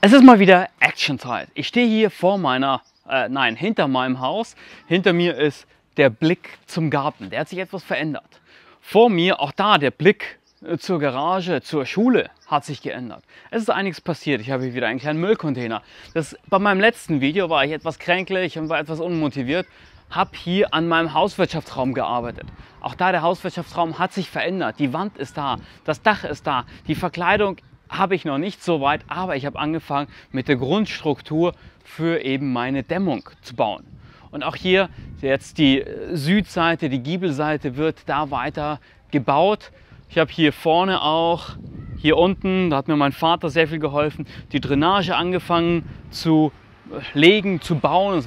Es ist mal wieder Action-Zeit. Ich stehe hier vor meiner, hinter meinem Haus. Hinter mir ist der Blick zum Garten. Der hat sich etwas verändert. Vor mir, auch da, der Blick zur Garage, zur Schule hat sich geändert. Es ist einiges passiert. Ich habe hier wieder einen kleinen Müllcontainer. Bei meinem letzten Video war ich etwas kränklich und war etwas unmotiviert. Habe hier an meinem Hauswirtschaftsraum gearbeitet. Auch da, der Hauswirtschaftsraum hat sich verändert. Die Wand ist da, das Dach ist da, die Verkleidung habe ich noch nicht so weit, aber ich habe angefangen mit der Grundstruktur für eben meine Dämmung zu bauen. Und auch hier jetzt die Südseite, die Giebelseite wird da weiter gebaut. Ich habe hier vorne auch, hier unten, da hat mir mein Vater sehr viel geholfen, die Drainage angefangen zu legen, zu bauen.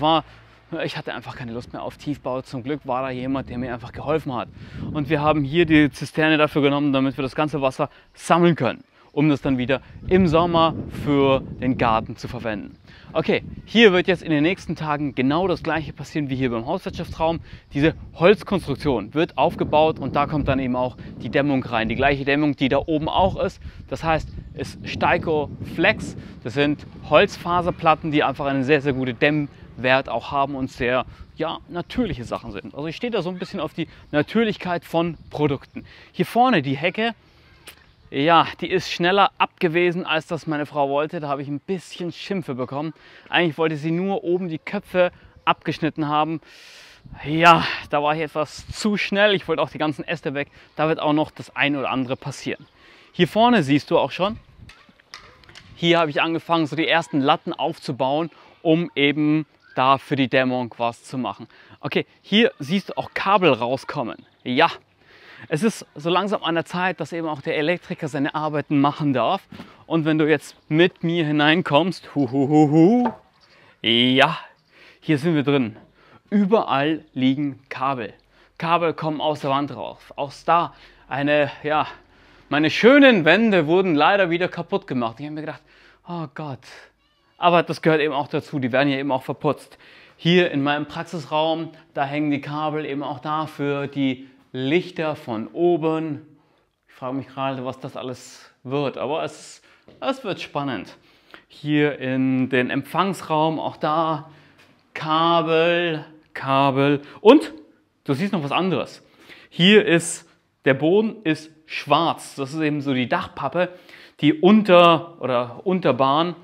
Ich hatte einfach keine Lust mehr auf Tiefbau. Zum Glück war da jemand, der mir einfach geholfen hat. Und wir haben hier die Zisterne dafür genommen, damit wir das ganze Wasser sammeln können, um das dann wieder im Sommer für den Garten zu verwenden. Okay, hier wird jetzt in den nächsten Tagen genau das Gleiche passieren wie hier beim Hauswirtschaftsraum. Diese Holzkonstruktion wird aufgebaut und da kommt dann eben auch die Dämmung rein. Die gleiche Dämmung, die da oben auch ist. Das heißt, es ist Steicoflex. Das sind Holzfaserplatten, die einfach eine sehr, sehr gute Dämmwert auch haben und sehr, ja, natürliche Sachen sind. Also ich stehe da so ein bisschen auf die Natürlichkeit von Produkten. Hier vorne die Hecke. Ja, die ist schneller ab gewesen, als das meine Frau wollte. Da habe ich ein bisschen Schimpfe bekommen. Eigentlich wollte sie nur oben die Köpfe abgeschnitten haben. Ja, da war ich etwas zu schnell. Ich wollte auch die ganzen Äste weg. Da wird auch noch das ein oder andere passieren. Hier vorne siehst du auch schon. Hier habe ich angefangen, so die ersten Latten aufzubauen, um eben da für die Dämmung was zu machen. Okay, hier siehst du auch Kabel rauskommen. Ja. Es ist so langsam an der Zeit, dass eben auch der Elektriker seine Arbeiten machen darf. Und wenn du jetzt mit mir hineinkommst, ja, hier sind wir drin. Überall liegen Kabel. Kabel kommen aus der Wand raus. Auch da meine schönen Wände wurden leider wieder kaputt gemacht. Ich habe mir gedacht, oh Gott. Aber das gehört eben auch dazu, die werden ja eben auch verputzt. Hier in meinem Praxisraum, da hängen die Kabel eben auch dafür, die Lichter von oben. Ich frage mich gerade, was das alles wird, aber es wird spannend. Hier in den Empfangsraum, auch da Kabel, Kabel und du siehst noch was anderes. Hier ist, der Boden ist schwarz, das ist eben so die Dachpappe, die Unterbahn,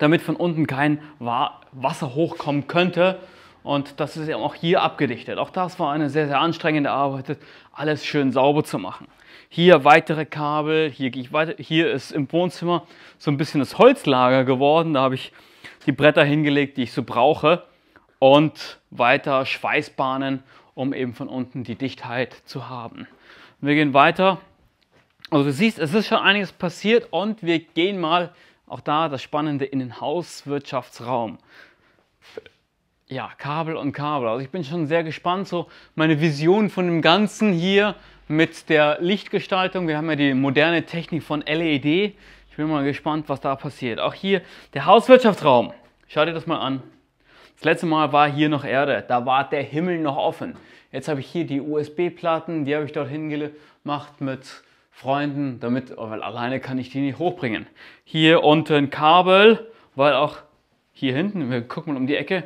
damit von unten kein Wasser hochkommen könnte. Und das ist eben auch hier abgedichtet. Auch das war eine sehr, sehr anstrengende Arbeit, alles schön sauber zu machen. Hier weitere Kabel, hier gehe ich weiter. Hier ist im Wohnzimmer so ein bisschen das Holzlager geworden. Da habe ich die Bretter hingelegt, die ich so brauche. Und weiter Schweißbahnen, um eben von unten die Dichtheit zu haben. Und wir gehen weiter. Also du siehst, es ist schon einiges passiert und wir gehen mal, auch da das Spannende, in den Hauswirtschaftsraum. Ja, Kabel und Kabel. Also ich bin schon sehr gespannt, so meine Vision von dem Ganzen hier mit der Lichtgestaltung. Wir haben ja die moderne Technik von LED. Ich bin mal gespannt, was da passiert. Auch hier der Hauswirtschaftsraum. Schau dir das mal an. Das letzte Mal war hier noch Erde. Da war der Himmel noch offen. Jetzt habe ich hier die USB-Platten. Die habe ich dort hingemacht mit Freunden, weil alleine kann ich die nicht hochbringen. Hier unten Kabel, weil auch hier hinten, wir gucken mal um die Ecke,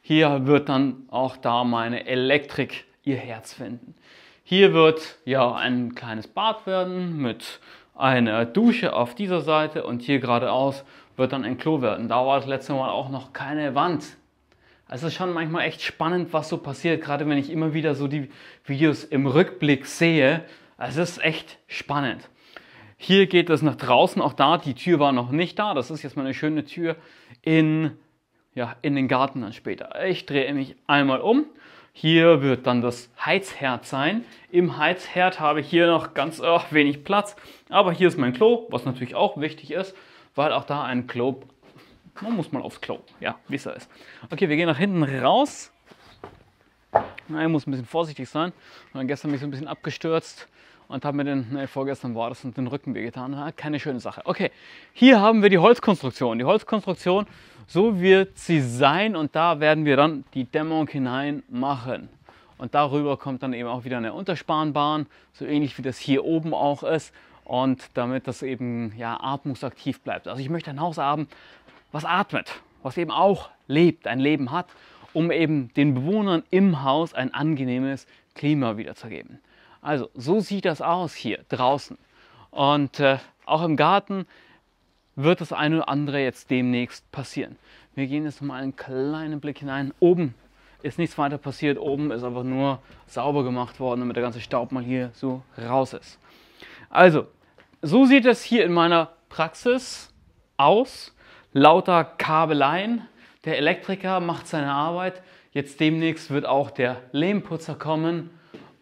hier wird dann auch da meine Elektrik ihr Herz finden. Hier wird ja ein kleines Bad werden mit einer Dusche auf dieser Seite und hier geradeaus wird dann ein Klo werden. Da war das letzte Mal auch noch keine Wand. Es ist schon manchmal echt spannend, was so passiert, gerade wenn ich immer wieder so die Videos im Rückblick sehe. Es ist echt spannend. Hier geht es nach draußen, auch da, die Tür war noch nicht da. Das ist jetzt mal eine schöne Tür in den Garten dann später. Ich drehe mich einmal um. Hier wird dann das Heizherd sein. Im Heizherd habe ich hier noch ganz wenig Platz. Aber hier ist mein Klo, was natürlich auch wichtig ist, weil auch da ein Klo... Man muss mal aufs Klo, ja, wie es da ist. Okay, wir gehen nach hinten raus. Ich muss ein bisschen vorsichtig sein. Und gestern bin ich so ein bisschen abgestürzt und habe mir vorgestern war das, und den Rücken wehgetan. Ja, keine schöne Sache. Okay, hier haben wir die Holzkonstruktion. Die Holzkonstruktion, so wird sie sein und da werden wir dann die Dämmung hinein machen. Und darüber kommt dann eben auch wieder eine Unterspanbahn, so ähnlich wie das hier oben auch ist. und damit das eben ja atmungsaktiv bleibt. Also ich möchte ein Haus haben, was atmet, was eben auch lebt, ein Leben hat, um eben den Bewohnern im Haus ein angenehmes Klima wiederzugeben. Also so sieht das aus hier draußen. Und auch im Garten wird das eine oder andere jetzt demnächst passieren. Wir gehen jetzt nochmal einen kleinen Blick hinein. Oben ist nichts weiter passiert, oben ist einfach nur sauber gemacht worden, damit der ganze Staub mal hier so raus ist. Also, so sieht es hier in meiner Praxis aus. Lauter Kabeleien. Der Elektriker macht seine Arbeit. Jetzt demnächst wird auch der Lehmputzer kommen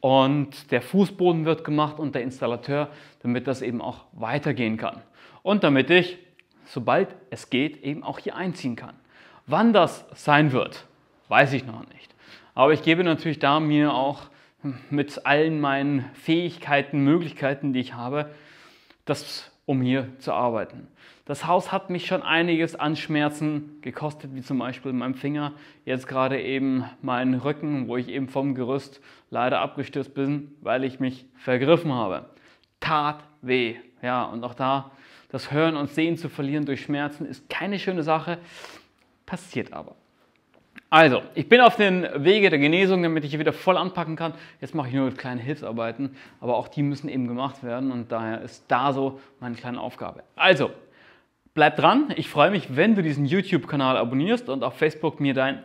und der Fußboden wird gemacht und der Installateur, damit das eben auch weitergehen kann. Und damit ich, sobald es geht, eben auch hier einziehen kann. Wann das sein wird, weiß ich noch nicht. Aber ich gebe natürlich da mir auch mit allen meinen Fähigkeiten, Möglichkeiten, die ich habe, das, um hier zu arbeiten. Das Haus hat mich schon einiges an Schmerzen gekostet, wie zum Beispiel in meinem Finger, jetzt gerade eben meinen Rücken, wo ich eben vom Gerüst leider abgestürzt bin, weil ich mich vergriffen habe. Tat weh. Ja, und auch da, das Hören und Sehen zu verlieren durch Schmerzen ist keine schöne Sache, passiert aber. Also, ich bin auf den Wege der Genesung, damit ich hier wieder voll anpacken kann. Jetzt mache ich nur kleine Hilfsarbeiten, aber auch die müssen eben gemacht werden und daher ist da so meine kleine Aufgabe. Also, bleib dran. Ich freue mich, wenn du diesen YouTube-Kanal abonnierst und auf Facebook mir deinen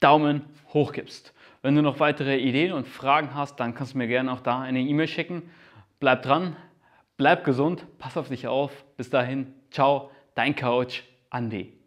Daumen hoch gibst. Wenn du noch weitere Ideen und Fragen hast, dann kannst du mir gerne auch da eine E-Mail schicken. Bleib dran, bleib gesund, pass auf dich auf. Bis dahin, ciao, dein Coach Andi.